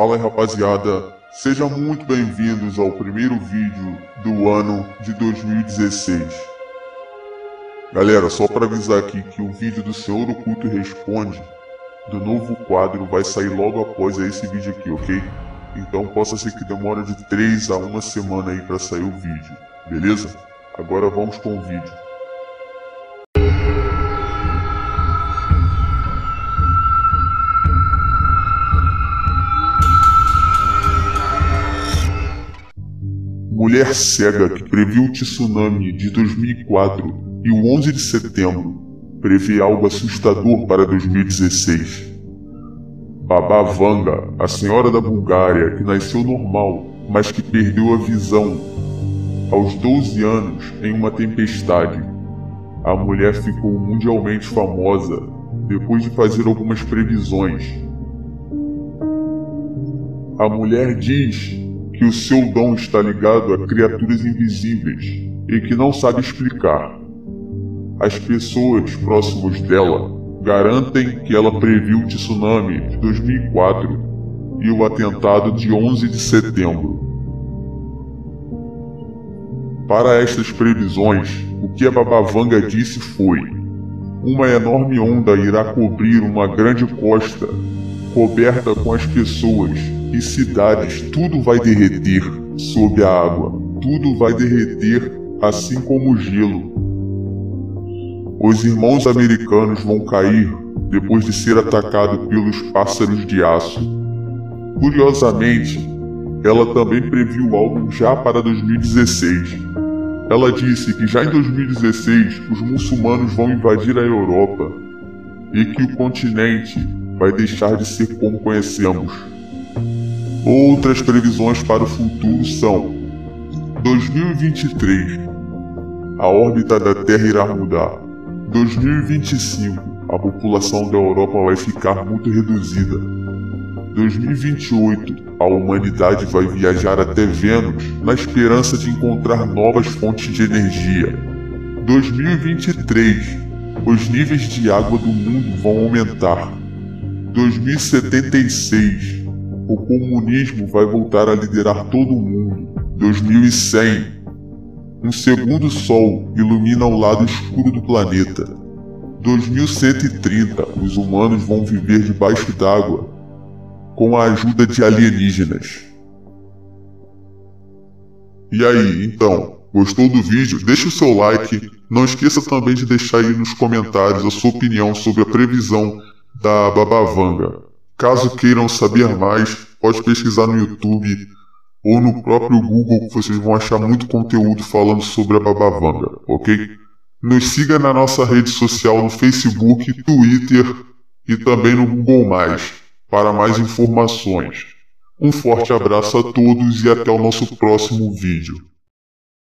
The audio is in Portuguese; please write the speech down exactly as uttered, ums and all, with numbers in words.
Fala aí, rapaziada, sejam muito bem-vindos ao primeiro vídeo do ano de dois mil e dezesseis. Galera, só para avisar aqui que o vídeo do Senhor Oculto Responde, do novo quadro, vai sair logo após esse vídeo aqui, ok? Então possa ser que demore de três a uma semana aí para sair o vídeo, beleza? Agora vamos com o vídeo. Mulher cega que previu o tsunami de dois mil e quatro e o onze de setembro prevê algo assustador para dois mil e dezesseis. Baba Vanga, a senhora da Bulgária que nasceu normal, mas que perdeu a visão aos doze anos em uma tempestade. A mulher ficou mundialmente famosa depois de fazer algumas previsões. A mulher diz que o seu dom está ligado a criaturas invisíveis e que não sabe explicar. As pessoas próximas dela garantem que ela previu o tsunami de dois mil e quatro e o atentado de onze de setembro. Para estas previsões, o que a Baba Vanga disse foi: uma enorme onda irá cobrir uma grande costa, coberta com as pessoas e cidades, tudo vai derreter sob a água, tudo vai derreter assim como o gelo. Os irmãos americanos vão cair depois de ser atacado pelos pássaros de aço. Curiosamente, ela também previu algo já para dois mil e dezesseis. Ela disse que já em dois mil e dezesseis os muçulmanos vão invadir a Europa e que o continente vai deixar de ser como conhecemos. Outras previsões para o futuro são: dois mil e vinte e três, a órbita da Terra irá mudar. dois mil e vinte e cinco, a população da Europa vai ficar muito reduzida. dois mil e vinte e oito, a humanidade vai viajar até Vênus na esperança de encontrar novas fontes de energia. dois mil e vinte e três, os níveis de água do mundo vão aumentar. dois mil e setenta e seis, o comunismo vai voltar a liderar todo o mundo. dois mil e cem, um segundo sol ilumina o lado escuro do planeta. dois mil cento e trinta, os humanos vão viver debaixo d'água com a ajuda de alienígenas. E aí, então, gostou do vídeo? Deixa o seu like. Não esqueça também de deixar aí nos comentários a sua opinião sobre a previsão da Baba Vanga. Caso queiram saber mais, pode pesquisar no YouTube ou no próprio Google, que vocês vão achar muito conteúdo falando sobre a Baba Vanga, ok? Nos siga na nossa rede social no Facebook, Twitter e também no Google mais, para mais informações. Um forte abraço a todos e até o nosso próximo vídeo.